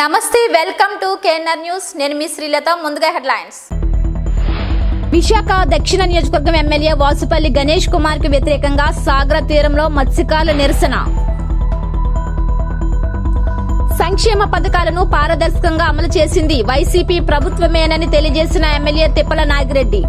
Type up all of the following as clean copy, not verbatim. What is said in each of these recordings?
నమస్తే welcome to KNR news నేను మీ శ్రీలత ముందుగా హెడ్లైన్స్ విశాఖ దక్షిణ నియోజకవర్గం ఎమ్మెల్యే వాసుపల్లి గణేష్ కుమార్ కు వ్యతిరేకంగా సాగర తీరంలో మత్స్యకారుల నిరసన సంక్షేమ పథకాలను పారదర్శకంగా అమలు చేసింది YCP ప్రభుత్వమేనని తెలియజేసిన MLA Tippala Nagireddy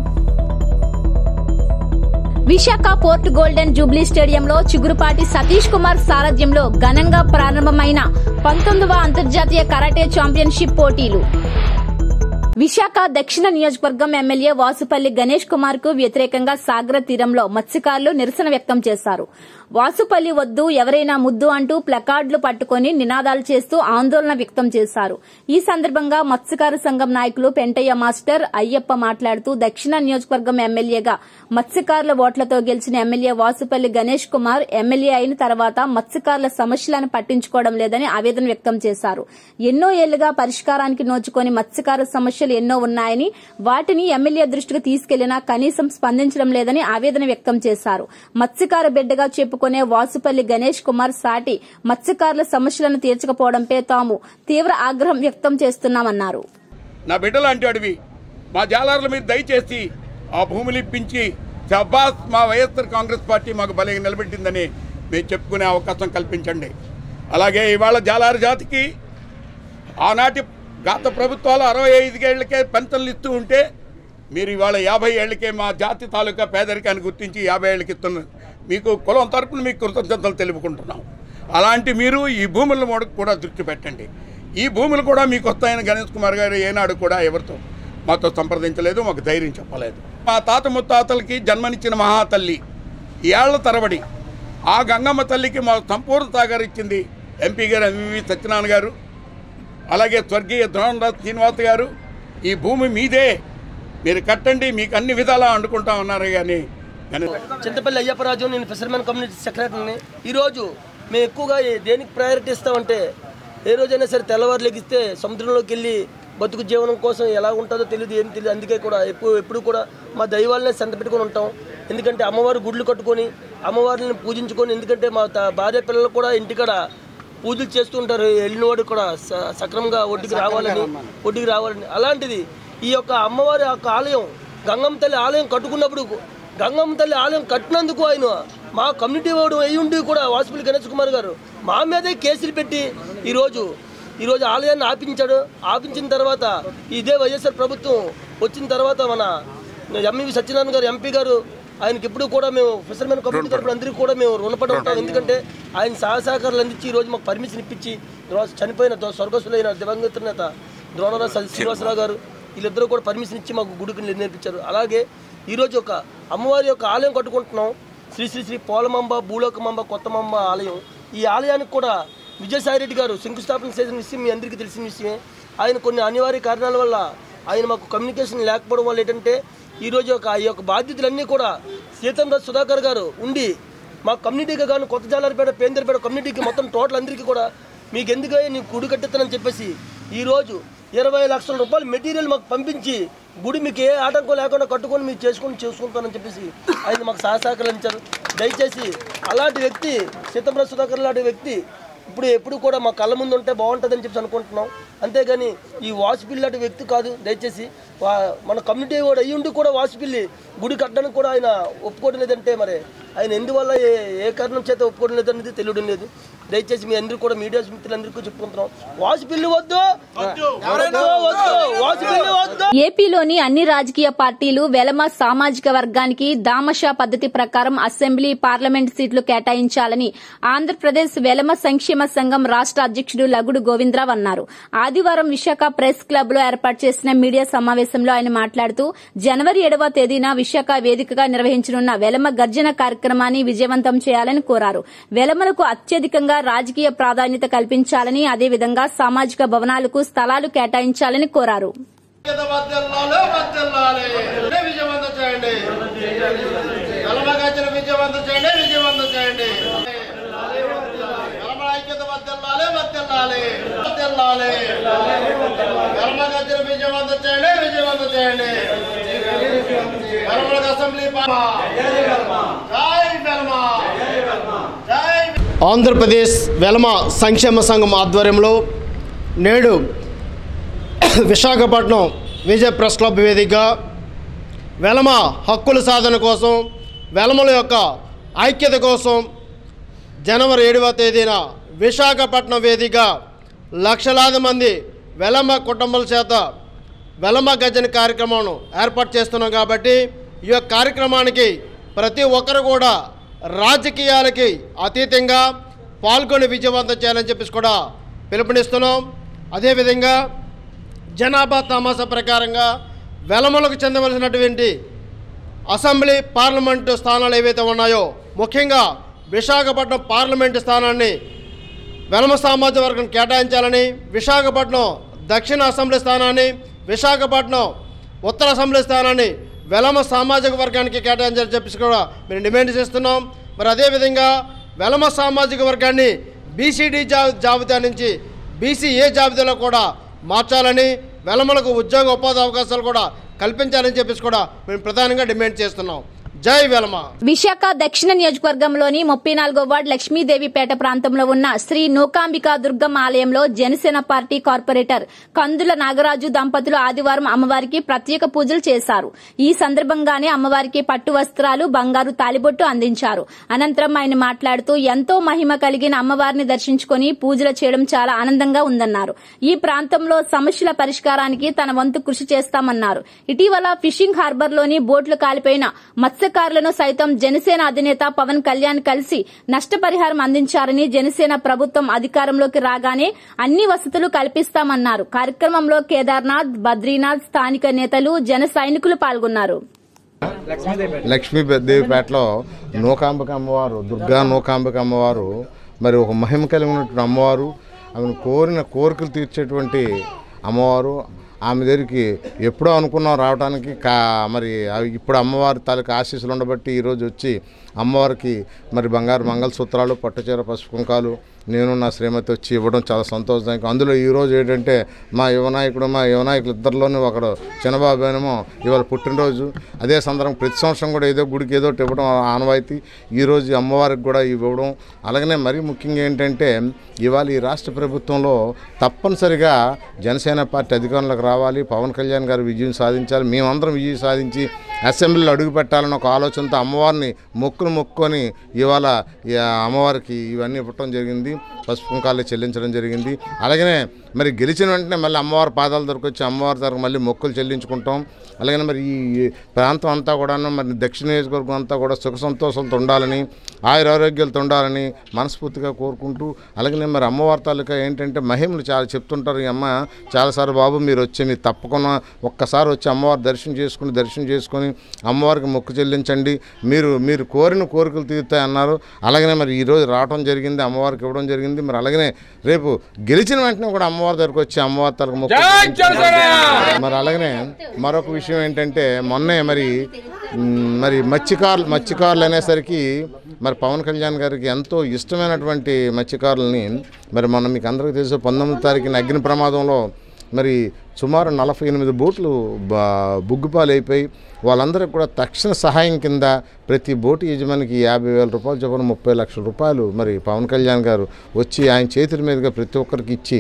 Visakha port golden jubilee స్టేడియంలో చిగురుపాటి సతీష్ కుమార్ సారథ్యంలో ఘనంగా ప్రారంభమైన 19వ అంతర్జాతీయ కరాటే ఛాంపియన్షిప్ పోటీలు విశాఖ దక్షిణ నియోజకవర్గం ఎమ్మెల్యే వాసుపల్లి గణేష్ కుమార్ కు వ్యతిరేకంగా సాగర తీరంలో మత్స్యకారులు నిరసన వ్యక్తం చేశారు. వాసుపల్లి వద్దు ఎవరైనా ముద్దు అంటూ ప్లకార్డులు పట్టుకుని నినాదాలు చేస్తూ ఆందోళన వ్యక్తం చేశారు. ఈ సందర్భంగా మత్స్యకారు సంఘం నాయకులు పెంటయ్య మాస్టర్ అయ్యప్ప మాట్లాడుతూ దక్షిణ నియోజకవర్గం ఎమ్మెల్యేగా మత్స్యకారుల ఓట్లతో గెలిచిన ఎమ్మెల్యే వాసుపల్లి గణేష్ కుమార్ ఎమ్మెల్యే అయిన తర్వాత మత్స్యకారుల సమస్యలను పట్టించుకోవడం లేదని ఆవేదన వ్యక్తం చేశారు. ఎన్నో ఏళ్లుగా పరిష్కారానికి నోచుకుని మత్స్యకారు సమస్య ఎన్నో ఉన్నాయని వాటిని ఎమ్మెల్యే దృష్టికి తీసుకెళ్లినా కనీసం స్పందించడం లేదని ఆవేదన వ్యక్తం చేశారు. మత్స్యకార బిడ్డగా చెప్పుకునే వాసుపల్లి గణేష్ కుమార్ సాటి మత్స్యకారుల సమస్యలను తీర్చకపోవడంపై తాము తీవ్ర ఆగ్రహం వ్యక్తం చేస్తున్నామన్నారు. నా బిడ్డలాంటి అడివి మా జాలర్ల మీద దయచేసి ఆ భూములు ఇప్పించి జబ్బాస్ మా వైఎస్ఆర్ కాంగ్రెస్ పార్టీ మాకు బలంగా నిలబెట్టిందని మేము చెప్పుకునే అవకాశం కల్పించండి. అలాగే ఇవాళ జాలారు జాతికి ఆనాటి గత ప్రభుత్వాలు 65 ఏళ్లకే పెన్షన్లు ఇస్తూ ఉంటే మీరు ఇవాళ 50 ఏళ్లకే మా జాతి తాలూకా పేదరికాన్ని గుర్తించి 50 ఏళ్ళకి ఇస్తున్నారు. మీకు కులం తరపున మీకు కృతజ్ఞతలు తెలుపుకుంటున్నాం. అలాంటి మీరు ఈ భూములను కూడా దృష్టి పెట్టండి. ఈ భూములు కూడా మీకు వస్తాయని గణేష్ కుమార్ గారు ఏనాడు కూడా ఎవరితో మాతో సంప్రదించలేదు, మాకు ధైర్యం చెప్పలేదు. మా తాత ముత్తాతలకి జన్మనిచ్చిన మహాతల్లి ఏళ్ల తరబడి ఆ గంగమ్మ తల్లికి మా సంపూర్ణ సాగర్ ఇచ్చింది ఎంపీ గారు ఎంవి సత్యనారాయణ గారు, అలాగే స్వర్గీయ ద్రోణరాజ్ శ్రీనివాస్ గారు. ఈ భూమి మీదే, మీరు కట్టండి, మీకు అన్ని విధాలా అనుకుంటా ఉన్నారు. కానీ చింతపల్లి అయ్యప్పరాజు, నేను ఫిషర్మెన్ కమ్యూనిటీ సెక్రటరీని. ఈరోజు మేము ఎక్కువగా దేనికి ప్రయారిటీ ఇస్తామంటే, ఏ రోజైనా సరే తెల్లవారు లెగిస్తే సముద్రంలోకి వెళ్ళి బతుకు జీవనం కోసం ఎలా ఉంటుందో తెలియదు, ఏం తెలియదు. అందుకే కూడా ఎప్పుడు కూడా మా దైవాలనే సంత పెట్టుకుని ఉంటాం. ఎందుకంటే అమ్మవారు గుడ్లు కట్టుకొని అమ్మవారిని పూజించుకొని, ఎందుకంటే మా భార్య పిల్లలు కూడా ఇంటికాడ పూజలు చేస్తూ ఉంటారు. వెళ్ళిన వాడు కూడా సక్రమంగా ఒడ్డుకి రావాలని. అలాంటిది ఈ యొక్క అమ్మవారి యొక్క ఆలయం గంగమ్మ తల్లి ఆలయం కట్టుకున్నప్పుడు, గంగమ్మ తల్లి ఆలయం కట్టినందుకు ఆయన మా కమ్యూనిటీ వాడు అయి ఉండి కూడా వాసుపల్లి గణేష్ కుమార్ గారు మా మీదే కేసులు పెట్టి ఈరోజు ఆలయాన్ని ఆపించాడు. ఆపించిన తర్వాత ఇదే వైఎస్ఆర్ ప్రభుత్వం వచ్చిన తర్వాత మన ఎంవి సత్యనారాయణ గారు ఎంపీ గారు ఆయనకి ఇప్పుడు కూడా మేము ఫిషర్మెన్ కమ్యూనిటీ తరపున అందరికీ కూడా మేము రుణపడి ఉంటాం. ఎందుకంటే ఆయన సహసహకారాలు అందించి ఈరోజు మాకు పర్మిషన్ ఇప్పించి చనిపోయిన స్వర్గస్తులైన దివంగత నేత ద్రోణరాజ్ శ్రీనివాసరావు గారు వీళ్ళిద్దరూ కూడా పర్మిషన్ ఇచ్చి మాకు గుడికి నేర్పించారు. అలాగే ఈరోజు ఒక అమ్మవారి యొక్క ఆలయం కట్టుకుంటున్నాం. శ్రీ శ్రీ శ్రీ పోలమాంబ బూలోకమాంబ కొత్తమాంబ ఆలయం. ఈ ఆలయానికి కూడా విజయసాయి రెడ్డి గారు శంకుస్థాపన చేసిన విషయం మీ అందరికీ తెలిసిన విషయం. ఆయన కొన్ని అనివార్య కారణాల వల్ల ఆయన మాకు కమ్యూనికేషన్ లేకపోవడం వల్ల ఏంటంటే ఈరోజు ఈ యొక్క బాధ్యతలన్నీ కూడా సీతంరాజ్ సుధాకర్ గారు ఉండి మా కమ్యూనిటీకి కానీ కొత్త జాలరిపేట పేందరిపేట కమ్యూనిటీకి మొత్తం టోటల్ అందరికీ కూడా మీకు ఎందుకు నీకు గుడి కట్టిస్తానని చెప్పేసి ఈరోజు 20 లక్షల రూపాయలు మెటీరియల్ మాకు పంపించి గుడి మీకు ఏ ఆటంకం లేకుండా కట్టుకొని మీరు చేసుకుంటానని చెప్పేసి ఆయన మాకు సహసహకరించారు. దయచేసి అలాంటి వ్యక్తి సీతంరాజ్ సుధాకర్ లాంటి వ్యక్తి ఇప్పుడు ఎప్పుడు కూడా మా కళ్ళ ముందు ఉంటే బాగుంటుందని చెప్పి అనుకుంటున్నాం. అంతేగాని ఈ వాసుపల్లి లాంటి వ్యక్తి కాదు. దయచేసి మన కమ్యూనిటీ వాడు అయ్యి ఉండి కూడా వాసుపల్లి గుడి కట్టడానికి కూడా ఆయన ఒప్పుకోవడం లేదంటే మరి ఆయన ఎందువల్ల ఏ కారణం చేత ఒప్పుకోవడం లేదనేది తెలియడం లేదు. దయచేసి మీ అందరూ కూడా మీడియా మిత్రులందరికీ చెప్పుకుంటున్నాం, వాసుపల్లి వద్దు. ఏపీలోని అన్ని రాజకీయ పార్టీలు వెలమ సామాజిక వర్గానికి దామషా పద్ధతి ప్రకారం అసెంబ్లీ పార్లమెంట్ సీట్లు కేటాయించాలని ఆంధ్రప్రదేశ్ వెలమ సంక్షేమ సంఘం రాష్ట అధ్యక్షుడు లగుడు గోవిందరావు అన్నారు. ఆదివారం విశాఖ ప్రెస్ క్లబ్ లో ఏర్పాటు చేసిన మీడియా సమావేశంలో ఆయన మాట్లాడుతూ జనవరి 7వ తేదీన విశాఖ వేదికగా నిర్వహించనున్న వెలమ గర్జన కార్యక్రమాన్ని విజయవంతం చేయాలని కోరారు. వెలమలకు అత్యధికంగా రాజకీయ ప్రాధాన్యత కల్పించాలని, అదేవిధంగా సామాజిక భవనాలకు స్థలాలు కేటాయించాలని కోరారు. ఆంధ్రప్రదేశ్ వెలమ సంక్షేమ సంఘం ఆధ్వర్యంలో నేడు విశాఖపట్నం విజయ ప్రెస్ క్లబ్ వేదికగా వెలమ హక్కుల సాధన కోసం వెలమల యొక్క ఐక్యత కోసం జనవరి 7వ తేదీన విశాఖపట్నం వేదికగా లక్షలాది మంది వెలమ కుటుంబాల చేత వెలమ గజన కార్యక్రమాన్ని ఏర్పాటు చేస్తున్నాం కాబట్టి ఈ కార్యక్రమానికి ప్రతి ఒక్కరు కూడా రాజకీయాలకు అతీతంగా పాల్గొని విజయవంతం చేయాలని చెప్పి కూడా పిలుపునిస్తున్నాం అదే విధంగా జనాభా తమాస ప్రకారంగా వెలమలకు చెందవలసినటువంటి అసెంబ్లీ పార్లమెంటు స్థానాలు ఏవైతే ఉన్నాయో ముఖ్యంగా విశాఖపట్నం పార్లమెంటు స్థానాన్ని వెలమ సామాజిక వర్గం కేటాయించాలని విశాఖపట్నం దక్షిణ అసెంబ్లీ స్థానాన్ని విశాఖపట్నం ఉత్తర అసెంబ్లీ స్థానాన్ని వెలమ సామాజిక వర్గానికి కేటాయించాలని చెప్పి కూడా మేము డిమాండ్ చేస్తున్నాం మరి అదేవిధంగా వెలమ సామాజిక వర్గాన్ని బీసీడీ జాబితా నుంచి బీసీఏ జాబితాలో కూడా మార్చాలని వెలమలకు ఉద్యోగ ఉపాధి అవకాశాలు కూడా కల్పించాలని చెప్పేసి కూడా మేము ప్రధానంగా డిమాండ్ చేస్తున్నాం జై వెలమ విశాఖ దక్షిణ నియోజకవర్గంలోని 34వ వార్డు లక్ష్మీదేవిపేట ప్రాంతంలో ఉన్న శ్రీ నూకాంబికా దుర్గమ్మ ఆలయంలో జనసేన పార్టీ కార్పొరేటర్ కందుల నాగరాజు దంపతులు ఆదివారం అమ్మవారికి ప్రత్యేక పూజలు చేశారు ఈ సందర్భంగానే అమ్మవారికి పట్టు వస్త్రాలు బంగారు తాలిబొట్టు అందించారు అనంతరం ఆయన మాట్లాడుతూ ఎంతో మహిమ కలిగిన అమ్మవారిని దర్శించుకుని పూజలు చేయడం చాలా ఆనందంగా ఉందన్నారు ఈ ప్రాంతంలో సమస్యల పరిష్కారానికి తన వంతు కృషి చేస్తామన్నారు ఇటీవల ఫిషింగ్ హార్బర్లోని బోట్లు కాలిపోయిన మత్స్యకారులను సైతం జనసేన అధినేత పవన్ కళ్యాణ్ కలిసి నష్టపరిహారం అందించారని జనసేన ప్రభుత్వం అధికారంలోకి రాగానే అన్ని వసతులు కల్పిస్తామన్నారు కార్యక్రమంలో కేదార్నాథ్ బద్రీనాథ్ స్థానిక నేతలు జన సైనికులు పాల్గొన్నారు లక్ష్మీదేవిపేటలో నూకాంబిక అమ్మవారు దుర్గా నూకాంబిక అమ్మవారు మరి ఒక మహిమ కలిగి ఉన్నటువంటి అమ్మవారు ఆమెను కోరిన కోరికలు తీర్చేటువంటి అమ్మవారు ఆమె దగ్గరికి ఎప్పుడో అనుకున్నాం రావడానికి మరి ఇప్పుడు అమ్మవారి తాలూకు ఆశీస్సులు ఉండబట్టి ఈరోజు వచ్చి అమ్మవారికి మరి బంగారు మంగళసూత్రాలు పట్టుచీర పసుపు కుంకాలు నేను నా శ్రీమతి వచ్చి ఇవ్వడం చాలా సంతోషదాయకం అందులో ఈరోజు ఏంటంటే మా యువనాయకులు ఇద్దరిలోనూ ఒకడు చిన్నబాబు ఏమో ఇవాళ పుట్టినరోజు అదే సందర్భం ప్రతి సంవత్సరం కూడా ఏదో గుడికి ఏదో ఇవ్వడం ఆనవాయితీ ఈరోజు అమ్మవారికి కూడా ఇవ్వడం అలాగనే మరీ ముఖ్యంగా ఏంటంటే ఇవాళ ఈ రాష్ట్ర ప్రభుత్వంలో తప్పనిసరిగా జనసేన పార్టీ అధికారంలోకి రావాలి పవన్ కళ్యాణ్ గారు విజయం సాధించాలి మేమందరం విజయం సాధించి అసెంబ్లీలో అడుగు పెట్టాలని ఒక ఆలోచనతో అమ్మవారిని మొక్కుకొని ఇవాళ అమ్మవారికి ఇవన్నీ ఇవ్వటం జరిగింది పసుపు కుంకాలు చెల్లించడం జరిగింది అలాగనే మరి గెలిచిన వెంటనే మళ్ళీ అమ్మవారి పాదాల దగ్గరకు వచ్చి అమ్మవారి దగ్గర మళ్ళీ మొక్కులు చెల్లించుకుంటాం అలాగనే మరి ఈ ప్రాంతం అంతా కూడా మరి దక్షిణ నియోజకవర్గం అంతా కూడా సుఖ సంతోషాలతో ఉండాలని ఆయురారోగ్యాలతో ఉండాలని మనస్ఫూర్తిగా కోరుకుంటూ అలాగనే మరి అమ్మవారి తాలూకా ఏంటంటే మహిమలు చాలా చెప్తుంటారు ఈ అమ్మ చాలాసార్లు బాబు మీరు వచ్చి మీరు తప్పకుండా ఒక్కసారి వచ్చి అమ్మవారి దర్శనం చేసుకొని అమ్మవారికి మొక్కు చెల్లించండి మీరు కోరిన కోరికలు తీరుతాయన్నారు అలాగనే మరి ఈరోజు రావడం జరిగింది అమ్మవారికి ఇవ్వడం జరిగింది మరి అలాగనే రేపు గెలిచిన వెంటనే కూడా అమ్మవారి దగ్గరకు వచ్చి అమ్మవారి తలకు మొక్కు మరి అలాగనే మరొక విషయం ఏంటంటే మొన్నే మరి మత్స్యకారులు అనేసరికి మరి పవన్ కళ్యాణ్ గారికి ఎంతో ఇష్టమైనటువంటి మత్స్యకారులని మరి మనం మీకు అందరికీ తెలుసు 19వ తారీఖున అగ్ని ప్రమాదంలో మరి సుమారు 48 బోట్లు బుగ్గుపాలైపోయి వాళ్ళందరికీ కూడా తక్షణ సహాయం కింద ప్రతి బోటు యజమానికి 50,000 రూపాయలు చొప్పున 30 లక్షల రూపాయలు మరి పవన్ కళ్యాణ్ గారు వచ్చి ఆయన చేతుల మీదుగా ప్రతి ఒక్కరికి ఇచ్చి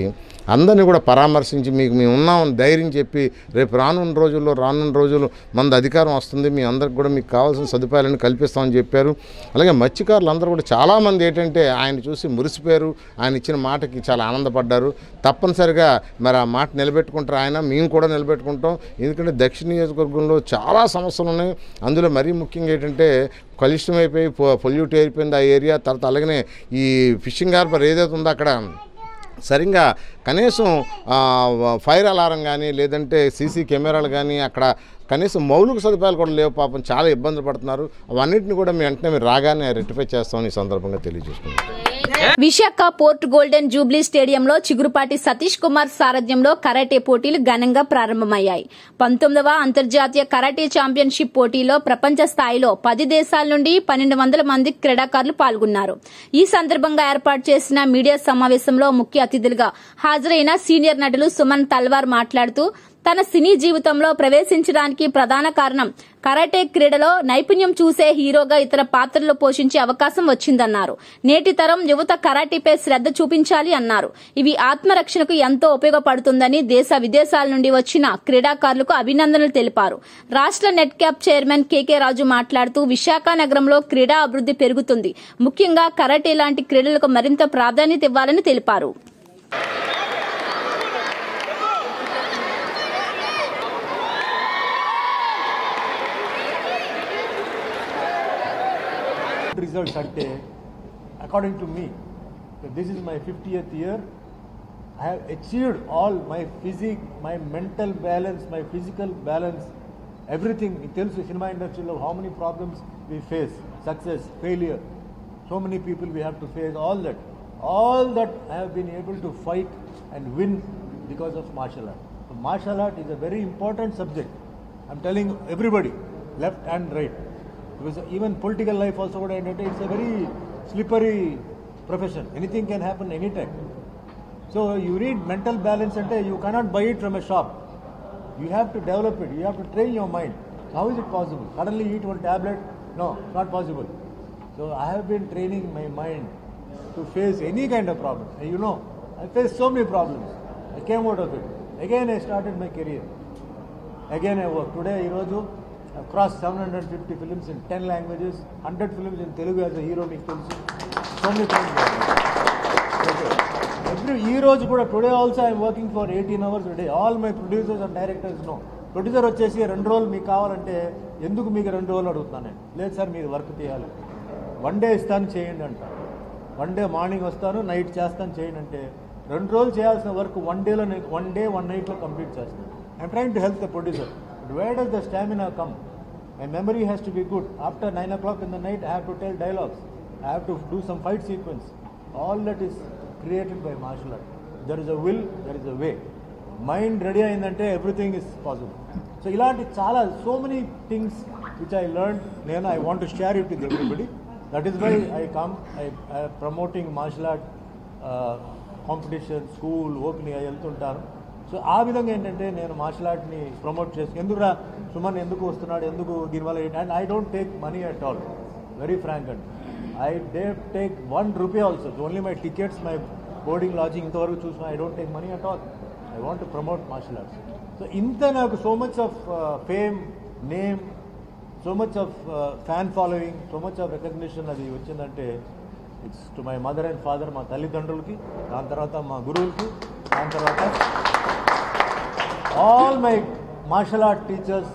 అందరినీ కూడా పరామర్శించి మీకు మేము ఉన్నామని ధైర్యం చెప్పి రేపు రానున్న రోజుల్లో మనది అధికారం వస్తుంది మీ అందరికి కూడా మీకు కావాల్సిన సదుపాయాలను కల్పిస్తామని చెప్పారు అలాగే మత్స్యకారులు అందరూ కూడా చాలామంది ఏంటంటే ఆయన చూసి మురిసిపోయారు ఆయన ఇచ్చిన మాటకి చాలా ఆనందపడ్డారు తప్పనిసరిగా మరి ఆ మాట నిలబెట్టుకుంటారు ఆయన మేము కూడా నిలబెట్టుకుంటాం ఎందుకంటే దక్షిణ నియోజకవర్గంలో చాలా సమస్యలు ఉన్నాయి అందులో మరీ ముఖ్యంగా ఏంటంటే కలుషితమైపోయి పొల్యూట్ అయిపోయింది ఆ ఏరియా తర్వాత అలాగనే ఈ ఫిషింగ్ హార్బర్ ఏదైతే ఉందో అక్కడ సరిగ్గా కనీసం ఫైర్ అలారం కానీ లేదంటే సీసీ కెమెరాలు కానీ అక్కడ కనీసం మౌలిక సదుపాయాలు కూడా లేవు పాపం చాలా ఇబ్బందులు పడుతున్నారు అవన్నింటిని కూడా మేము వెంటనే రాగానే రెక్టిఫై చేస్తామని ఈ సందర్భంగా తెలియజేసుకున్నాం విశాఖ పోర్ట్ గోల్డెన్ జూబ్లీ స్టేడియంలో చిగురుపాటి సతీష్ కుమార్ సారథ్యంలో కరాటే పోటీలు ఘనంగా ప్రారంభమయ్యాయి 19వ అంతర్జాతీయ కరాటే ఛాంపియన్షిప్ పోటీలో ప్రపంచ స్థాయిలో 10 దేశాల నుండి 1200 మంది క్రీడాకారులు పాల్గొన్నారు ఈ సందర్భంగా ఏర్పాటు చేసిన మీడియా సమావేశంలో ముఖ్య అతిథులుగా హాజరైన సీనియర్ నటులు సుమన్ తల్వార్ మాట్లాడుతూ తన సినీ జీవితంలో ప్రవేశించడానికి ప్రధాన కారణం కరాటే క్రీడలో నైపుణ్యం చూసే హీరోగా ఇతర పాత్రలు పోషించే అవకాశం వచ్చిందన్నారు. నేటి తరం యువత కరాటీపై శ్రద్ధ చూపించాలి అన్నారు. ఇవి ఆత్మరక్షణకు ఎంతో ఉపయోగపడుతుందని దేశ విదేశాల నుండి వచ్చిన క్రీడాకారులకు అభినందనలు తెలిపారు. రాష్ట్ర NEDCAP chairman KK Raju మాట్లాడుతూ విశాఖ నగరంలో క్రీడా అభివృద్ధి పెరుగుతుంది. ముఖ్యంగా కరాటే లాంటి క్రీడలకు మరింత ప్రాధాన్యత ఇవ్వాలని తెలిపారు. Results ante, according to me, so this is my 50th year. I have achieved all my physique, my mental balance, my physical balance, everything. It tells you cinema industry how many problems we face, success, failure, so many people we have to face, all that I have been able to fight and win because of martial art. So martial art is a very important subject. I'm telling everybody, left and right. Because even political life also, what I noticed, it's a very slippery profession. Anything can happen anytime. So you need mental balance, and you cannot buy it from a shop. You have to develop it. You have to train your mind. How is it possible? Suddenly eat one tablet? No, not possible. So I have been training my mind to face any kind of problem. And you know, I faced so many problems. I came out of it. Again, I started my career. Again, I worked. Today, Iroju, I've crossed 750 films in 10 languages, 100 films in Telugu as a hero. So many films. Okay. Every hero, today also I'm working for 18 hours a day. All my producers and directors know. Producer వచ్చేసి రెండు రోజులు మీకు కావాలంటే ఎందుకు మీకు రెండు రోజులు అడుగుతాను నేను. లేదు సార్ మీరు వర్క్ చేయాలి. వన్ డే ఇస్తాను చేయండి అంటాను. వన్ డే మార్నింగ్ వస్తాను నైట్ చేస్తాను చేయండి అంటే రెండు రోజులు చేయాల్సిన వర్క్ వన్ డే వన్ నైట్లో కంప్లీట్ చేస్తాను. I'm trying to help the producer. Where does the stamina come? My memory has to be good. After 9 o'clock in the night, I have to tell dialogues. I have to do some fight sequence. All that is created by martial art. There is a will, there is a way. Mind ready and everything is possible. So, so many things which I learned, I want to share it with everybody. That is why I come. I am promoting martial art competition, school, opening. So, I promote martial art. And I don't take money at all. Very frank. I take 1 rupee also. So only my tickets, my boarding, lodging, I don't take money at all. I want to promote martial arts. So, so much of fame, name, so much of fan following, so much of recognition. It's to my mother and father, my Talidandrulki, Kantarata, my Gurulki, Kantarata. All my martial art teachers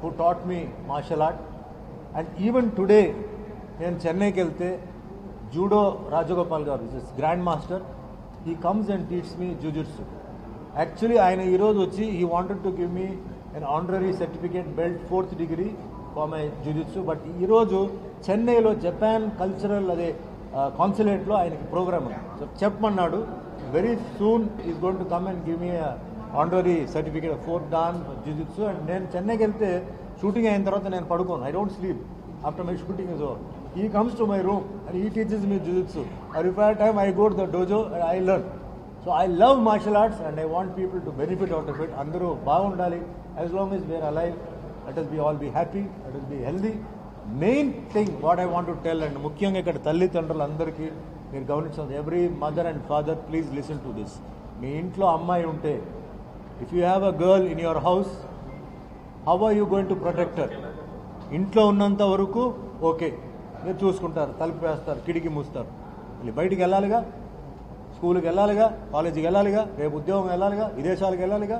who taught me martial art, and even today in Chennai Kelte, Judo Rajagopal garu, his grandmaster, he comes and teaches me Jujutsu. Actually, he wanted to give me an honorary certificate belt 4th degree for my Jujutsu, but Iroju Chennai lo Japan cultural consulate lo program. So Chepmannadu, very soon he is going to come and give me a honorary certificate of 4th dan Jiu-Jitsu, and then Chennai kelte shooting ayin tarvata nenu padukonu. I don't sleep after my shooting is over. He comes to my room and he teaches me Jiu-Jitsu. I require time, I go to the dojo and I learn. So I love martial arts and I want people to benefit out of it. Andaru baagundali. As long as we are alive, let us be all be happy, let us be healthy. Main thing what I want to tell, and mukyanga ikkada talli tandralu andariki meer gavinchandi, every mother and father, please listen to this. Mee intlo ammayi unte, if you have a girl in your house, how are you going to protect her? Intlo ఉన్నంత వరకు okay, మీరు చూసుకుంటారు, తలుపు వేస్తారు, కిటికీ మూస్తారు. మళ్ళీ బయటికి వెళ్ళాలిగా, స్కూల్కి వెళ్ళాలిగా, కాలేజీకి వెళ్ళాలిగా, రేపు ఉద్యోగం వెళ్ళాలిగా, విదేశాలకు వెళ్ళాలిగా.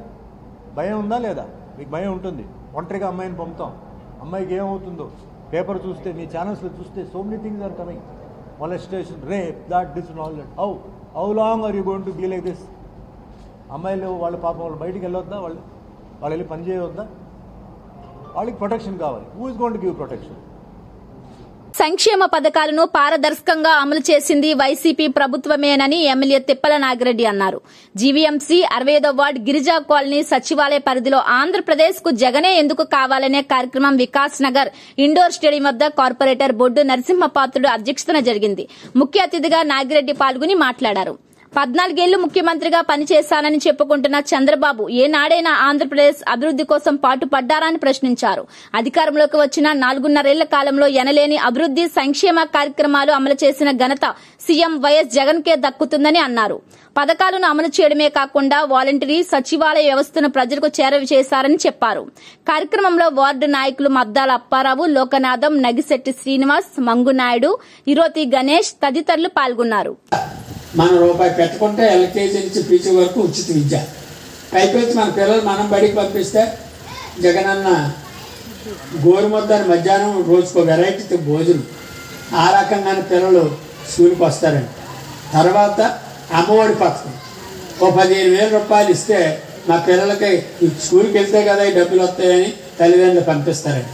భయం ఉందా లేదా? మీకు భయం ఉంటుంది. ఒంటరిగా అమ్మాయిని పంపుతాం, అమ్మాయికి ఏమవుతుందో పేపర్ చూస్తే, మీ ఛానల్స్లో చూస్తే, so many things are coming. Molestation, rape, that, this and all that. How long are you going to be like this? అమ్మాయిలు వాళ్ళ పాపం వాళ్ళు బయటికి వెళ్ళొద్దా? వాళ్ళు వెళ్ళి పని చేయవద్దా? వాళ్ళకి ప్రొటెక్షన్ కావాలి. Who is going to give protection? సంక్షేమ పథకాలను పారదర్శకంగా అమలు చేసింది వైసీపీ ప్రభుత్వమేనని ఎమ్మెల్యే తిప్పల నాగిరెడ్డి అన్నారు. జీవీఎంసీ 65వ వార్డు గిరిజా కాలనీ సచివాలయ పరిధిలో ఆంధ్రప్రదేశ్ కు జగనే ఎందుకు కావాలనే కార్యక్రమం వికాస్ నగర్ ఇండోర్ స్టేడియం వద్ద కార్పొరేటర్ బొడ్డు నరసింహపాత్రుడు అధ్యక్షతన జరిగింది. ముఖ్య అతిథిగా నాగిరెడ్డి పాల్గొని మాట్లాడారు. 14 ఏళ్లు ముఖ్యమంత్రిగా పనిచేశానని చెప్పుకుంటున్న చంద్రబాబు ఏనాడైనా ఆంధ్రప్రదేశ్ అభివృద్ది కోసం పాటుపడ్డారని ప్రశ్నించారు. అధికారంలోకి వచ్చిన 4.5 ఏళ్ల కాలంలో ఎనలేని అభివృద్ది సంక్షేమ కార్యక్రమాలు అమలు చేసిన ఘనత సీఎం వైఎస్ జగన్కే దక్కుతుందని అన్నారు. పథకాలను అమలు చేయడమే కాకుండా వాలంటరీ సచివాలయ వ్యవస్థను ప్రజలకు చేరవేశారని చెప్పారు. కార్యక్రమంలో వార్డు నాయకులు మద్దాల అప్పారావు, లోకనాథం, నగిశెట్టి శ్రీనివాస్, మంగునాయుడు, ఇరోతి గణేష్ తదితరులు పాల్గొన్నారు. మన రూపాయి పెట్టుకుంటే ఎల్కేజీ నుంచి పీజీ వరకు ఉచిత విద్య, పైపేసి మన పిల్లలు మనం బడికి పంపిస్తే జగనన్న గోరుముద్దని మధ్యాహ్నం రోజుకు వెరైటీ భోజనం, ఆ రకంగానే పిల్లలు స్కూల్కి వస్తారండి. తర్వాత అమ్మఒడి పథకం ఓ 15,000 రూపాయలు ఇస్తే మా పిల్లలకి స్కూల్కి వెళ్తే కదా ఈ డబ్బులు వస్తాయని తల్లిదండ్రులు పంపిస్తారండి.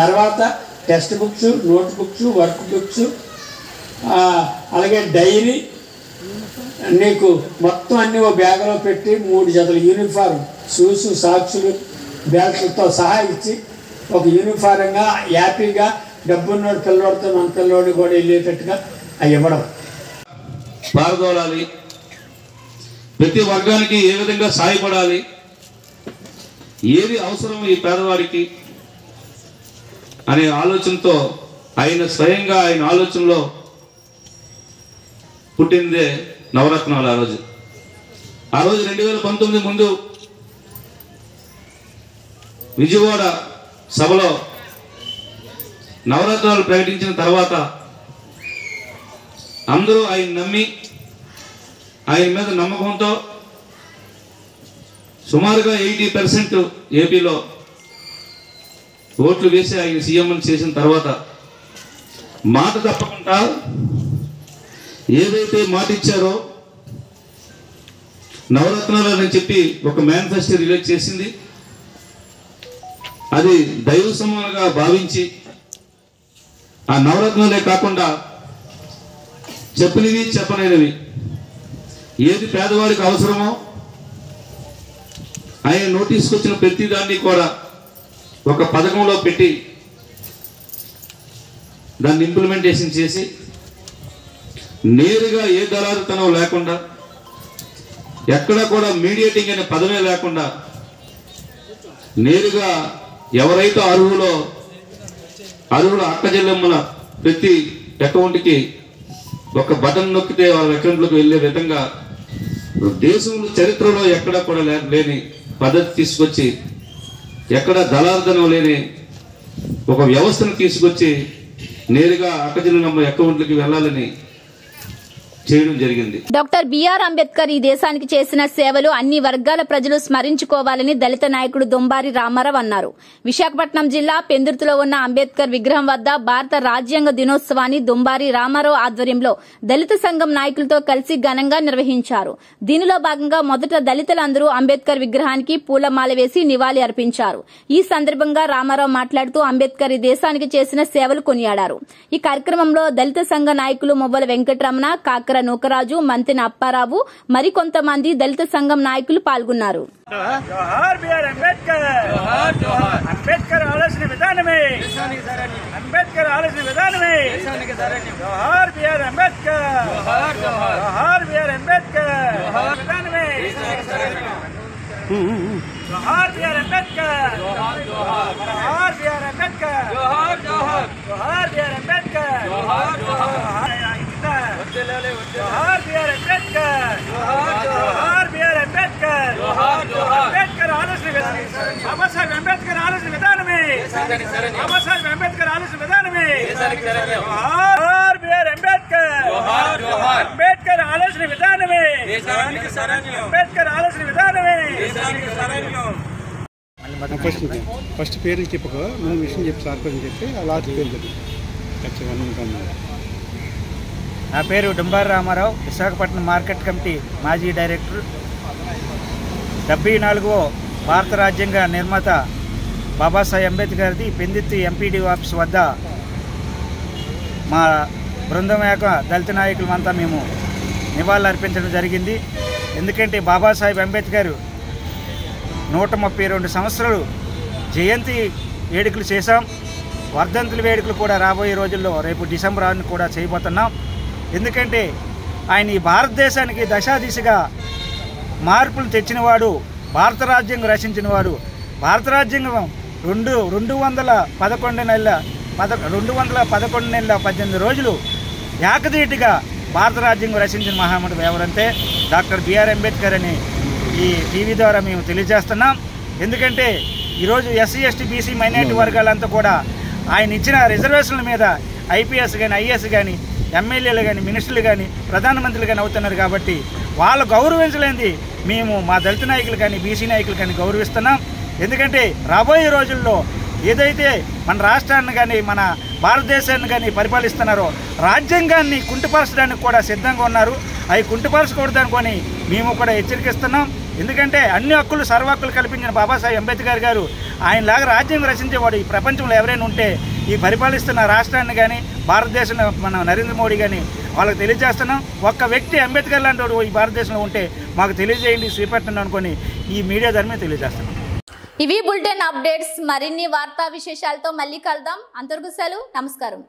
తర్వాత text books, note books, work books, అలాగే డైరీ నీకు మొత్తం అన్నీ ఓ బ్యాగ్లో పెట్టి 3 జతల యూనిఫామ్, షూస్, సాక్సులు, బ్యాగ్లతో సహా ఇచ్చి ఒక యూనిఫామ్గా హ్యాపీగా డబ్బున్నోడు పిల్లవాడితో మన పిల్లవాడిని కూడా వెళ్ళేటట్టుగా అవి ఇవ్వడం, పాల్గొనాలి, ప్రతి వర్గానికి ఏ విధంగా సహాయపడాలి, ఏది అవసరం ఈ పేదవాడికి అనే ఆలోచనతో ఆయన స్వయంగా ఆయన ఆలోచనలో పుట్టిందే నవరత్నాలు. ఆ రోజు 2019 ముందు విజయవాడ సభలో నవరత్నాలు ప్రకటించిన తర్వాత అందరూ ఆయన నమ్మి ఆయన మీద నమ్మకంతో సుమారుగా 80% ఏపీలో ఓట్లు వేసి ఆయన సీఎం చేసిన తర్వాత మాట తప్పకుండా ఏదైతే మాట ఇచ్చారో నవరత్నాలని చెప్పి ఒక మేనిఫెస్టో రిలీజ్ చేసింది. అది దైవ సమానంగా భావించి ఆ నవరత్నాలే కాకుండా చెప్పనివి చెప్పలేనివి ఏది పేదవాడికి అవసరమో ఆయన నోటీస్కి వచ్చిన ప్రతి దాన్ని కూడా ఒక పథకంలో పెట్టి దాన్ని ఇంప్లిమెంటేషన్ చేసి నేరుగా ఏ దళారుతనం లేకుండా ఎక్కడా కూడా మీడియేటింగ్ అనే పదమే లేకుండా నేరుగా ఎవరైతే అర్హుల అక్క చెల్లెమ్మల ప్రతి అకౌంట్కి ఒక బటన్ నొక్కితే వాళ్ళ అకౌంట్లోకి వెళ్ళే విధంగా దేశంలో చరిత్రలో ఎక్కడా కూడా లేని పద్ధతి తీసుకొచ్చి ఎక్కడ దళారుతనం లేని ఒక వ్యవస్థను తీసుకొచ్చి నేరుగా అక్క చెల్లెమ్మ అకౌంట్లకి వెళ్ళాలని చేయడం జరిగింది. డాక్టర్ బిఆర్ అంబేద్కర్ ఈ దేశానికి చేసిన సేవలు అన్ని వర్గాల ప్రజలు స్మరించుకోవాలని దళిత నాయకుడు దొంబారి రామారావు అన్నారు. విశాఖపట్నం జిల్లా పెందుర్తిలో ఉన్న అంబేద్కర్ విగ్రహం వద్ద భారత రాజ్యాంగ దినోత్సవాన్ని దొంబారి రామారావు ఆధ్వర్యంలో దళిత సంఘం నాయకులతో కలిసి ఘనంగా నిర్వహించారు. దీనిలో భాగంగా మొదట దళితులందరూ అంబేద్కర్ విగ్రహానికి పూలమాల వేసి నివాళి అర్పించారు. ఈ సందర్భంగా రామారావు మాట్లాడుతూ అంబేద్కర్ ఈ దేశానికి చేసిన సేవలు కొనియాడారు. ఈ కార్యక్రమంలో దళిత సంఘ నాయకులు మువ్వల వెంకటరమణ, కాక నూకరాజు, మంతిన అప్పారావు, మరికొంతమంది దళిత సంఘం నాయకులు పాల్గొన్నారు. జోహార్ బిఆర్ అంబేద్కర్, జోహార్ జోహార్ అంబేద్కర్ ఆలోచన విధానమే దేశానికి ధరణి, అంబేద్కర్ ఆలోచన విధానమే దేశానికి ధరణి, జోహార్ బిఆర్ అంబేద్కర్, జోహార్ జోహార్ జోహార్ బిఆర్ అంబేద్కర్, జోహార్ విధానమే దేశానికి ధరణి, జోహార్ బిఆర్ అంబేద్కర్, జోహార్ జోహార్ జోహార్ బిఆర్ అంబేద్కర్, జోహార్ జోహార్ జోహార్ బిఆర్ అంబేద్కర్, జోహార్ జోహార్ जोहार बीआर अंबेडकर, जोहार बीआर अंबेडकर, अंबेडकर आलोचना विधान, बाबासाहेब अंबेडकर आलोचना विधान में, बाबासाहेब अंबेडकर आलोचना विधान में, जोहार बीआर अंबेडकर, अंबेडकर आलोचना विधान में, अंबेडकर आलोचना विधान में. फस्ट पेर मैं विषय सारे लास्ट पेर. నా పేరు డొంబారి రామారావు, విశాఖపట్నం మార్కెట్ కమిటీ మాజీ డైరెక్టర్. 74వ భారత రాజ్యాంగ నిర్మాత బాబాసాహెబ్ అంబేద్కర్ది పెందిత్తి ఎంపీడీ ఆఫీస్ వద్ద మా బృందం యొక్క దళిత నాయకులమంతా మేము నివాళులు అర్పించడం జరిగింది. ఎందుకంటే బాబాసాహెబ్ అంబేద్కర్ 132 సంవత్సరాలు జయంతి వేడుకలు చేశాం. వర్ధంతుల వేడుకలు కూడా రాబోయే రోజుల్లో రేపు డిసెంబర్ 6న కూడా చేయబోతున్నాం. ఎందుకంటే ఆయన భారతదేశానికి దశా దిశగా మార్పులు తెచ్చినవాడు, భారత రాజ్యాంగం రచించినవాడు. భారత రాజ్యాంగం 211 నెలల 18 రోజులు ఏకదీటిగా భారత రాజ్యాంగం రచించిన మహామహుడు ఎవరంటే డాక్టర్ బిఆర్ అంబేద్కర్ అని ఈ టీవీ ద్వారా మేము తెలియజేస్తున్నాం. ఎందుకంటే ఈరోజు ఎస్సీ ఎస్టీ బీసీ మైనారిటీ వర్గాలంతా కూడా ఆయన ఇచ్చిన రిజర్వేషన్ల మీద ఐపీఎస్ కానీ ఐఏఎస్ కానీ ఎమ్మెల్యేలు కానీ మినిస్టర్లు కానీ ప్రధానమంత్రులు కానీ అవుతున్నారు. కాబట్టి వాళ్ళు గౌరవించలేనిది మేము మా దళిత నాయకులు కానీ బీసీ నాయకులు కానీ గౌరవిస్తున్నాం. ఎందుకంటే రాబోయే రోజుల్లో ఏదైతే మన రాష్ట్రాన్ని కానీ మన భారతదేశాన్ని కానీ పరిపాలిస్తున్నారో రాజ్యాంగాన్ని కుంటుపరచడానికి కూడా సిద్ధంగా ఉన్నారు. అవి కుంటుపరచకూడదనుకొని మేము కూడా హెచ్చరికిస్తున్నాం. ఎందుకంటే అన్ని హక్కులు సర్వహక్కులు కల్పించిన బాబాసాహెబ్ అంబేద్కర్ గారు ఆయనలాగా రాజ్యాంగం రచించేవాడు ఈ ప్రపంచంలో ఎవరైనా ఉంటే ఈ పరిపాలిస్తున్న రాష్ట్రాన్ని కానీ భారతదేశంలో మన నరేంద్ర మోడీ కానీ వాళ్ళకి తెలియజేస్తున్నాం. ఒక్క వ్యక్తి అంబేద్కర్ లాంటి వాడు ఈ భారతదేశంలో ఉంటే మాకు తెలియజేయండి, స్వీకరిస్తున్నాం అనుకొని ఈ మీడియా ద్వారా మేము తెలియజేస్తున్నాం. ఇవి బులెటిన్ అప్డేట్స్. మరిన్ని వార్తా విశేషాలతో మళ్ళీ కలుద్దాం. అంతవరకు సెలవు. నమస్కారం.